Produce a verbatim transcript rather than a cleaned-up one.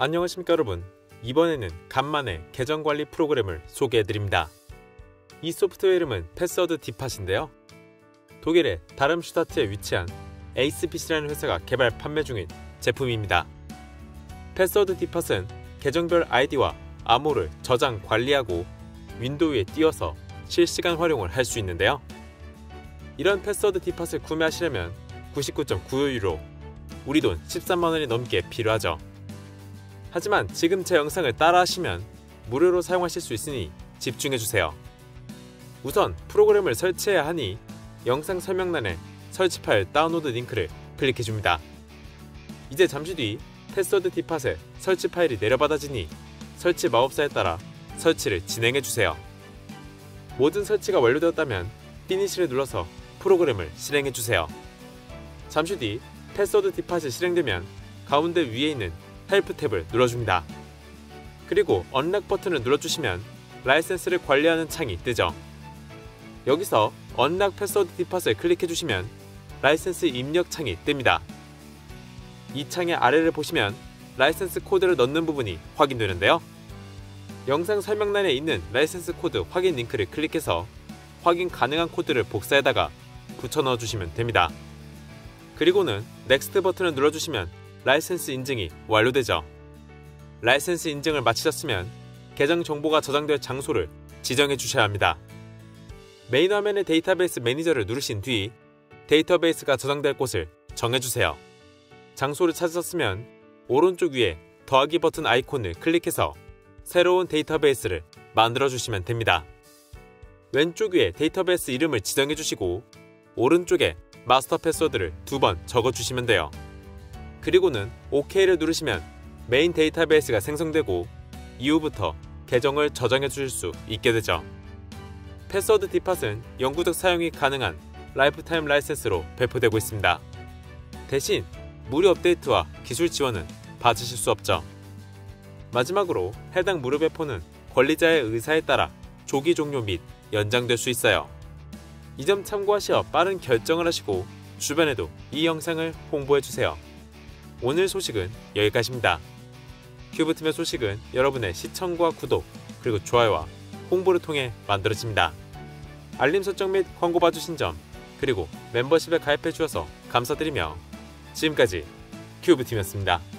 안녕하십니까 여러분, 이번에는 간만에 계정관리 프로그램을 소개해드립니다. 이 소프트웨어 이름은 패스워드 디팟인데요, 독일의 다름슈타트에 위치한 에이스피씨라는 회사가 개발 판매 중인 제품입니다. 패스워드 디팟은 계정별 아이디와 암호를 저장 관리하고 윈도우에 띄워서 실시간 활용을 할 수 있는데요, 이런 패스워드 디팟을 구매하시려면 구십구 점 구오 유로, 우리 돈 십삼만 원이 넘게 필요하죠. 하지만 지금 제 영상을 따라 하시면 무료로 사용하실 수 있으니 집중해주세요. 우선 프로그램을 설치해야 하니 영상 설명란에 설치 파일 다운로드 링크를 클릭해줍니다. 이제 잠시 뒤 패스워드 디팟의 설치 파일이 내려받아지니 설치 마법사에 따라 설치를 진행해주세요. 모든 설치가 완료되었다면 피니시를 눌러서 프로그램을 실행해주세요. 잠시 뒤 패스워드 디팟이 실행되면 가운데 위에 있는 헬프 탭을 눌러줍니다. 그리고 언락 버튼을 눌러주시면 라이센스를 관리하는 창이 뜨죠. 여기서 언락 패스워드 디팟을 클릭해주시면 라이센스 입력 창이 뜹니다. 이 창의 아래를 보시면 라이센스 코드를 넣는 부분이 확인되는데요, 영상 설명란에 있는 라이센스 코드 확인 링크를 클릭해서 확인 가능한 코드를 복사에다가 붙여 넣어주시면 됩니다. 그리고는 넥스트 버튼을 눌러주시면 라이센스 인증이 완료되죠. 라이센스 인증을 마치셨으면 계정 정보가 저장될 장소를 지정해 주셔야 합니다. 메인 화면의 데이터베이스 매니저를 누르신 뒤 데이터베이스가 저장될 곳을 정해주세요. 장소를 찾으셨으면 오른쪽 위에 더하기 버튼 아이콘을 클릭해서 새로운 데이터베이스를 만들어 주시면 됩니다. 왼쪽 위에 데이터베이스 이름을 지정해 주시고 오른쪽에 마스터 패스워드를 두 번 적어 주시면 돼요. 그리고는 오케이를 누르시면 메인 데이터베이스가 생성되고 이후부터 계정을 저장해 주실 수 있게 되죠. 패스워드 디팟은 영구적 사용이 가능한 라이프타임 라이센스로 배포되고 있습니다. 대신 무료 업데이트와 기술 지원은 받으실 수 없죠. 마지막으로 해당 무료 배포는 권리자의 의사에 따라 조기 종료 및 연장될 수 있어요. 이 점 참고하시어 빠른 결정을 하시고 주변에도 이 영상을 홍보해주세요. 오늘 소식은 여기까지입니다. 큐브팀의 소식은 여러분의 시청과 구독, 그리고 좋아요와 홍보를 통해 만들어집니다. 알림 설정 및 광고 봐주신 점, 그리고 멤버십에 가입해주셔서 감사드리며 지금까지 큐브팀이었습니다.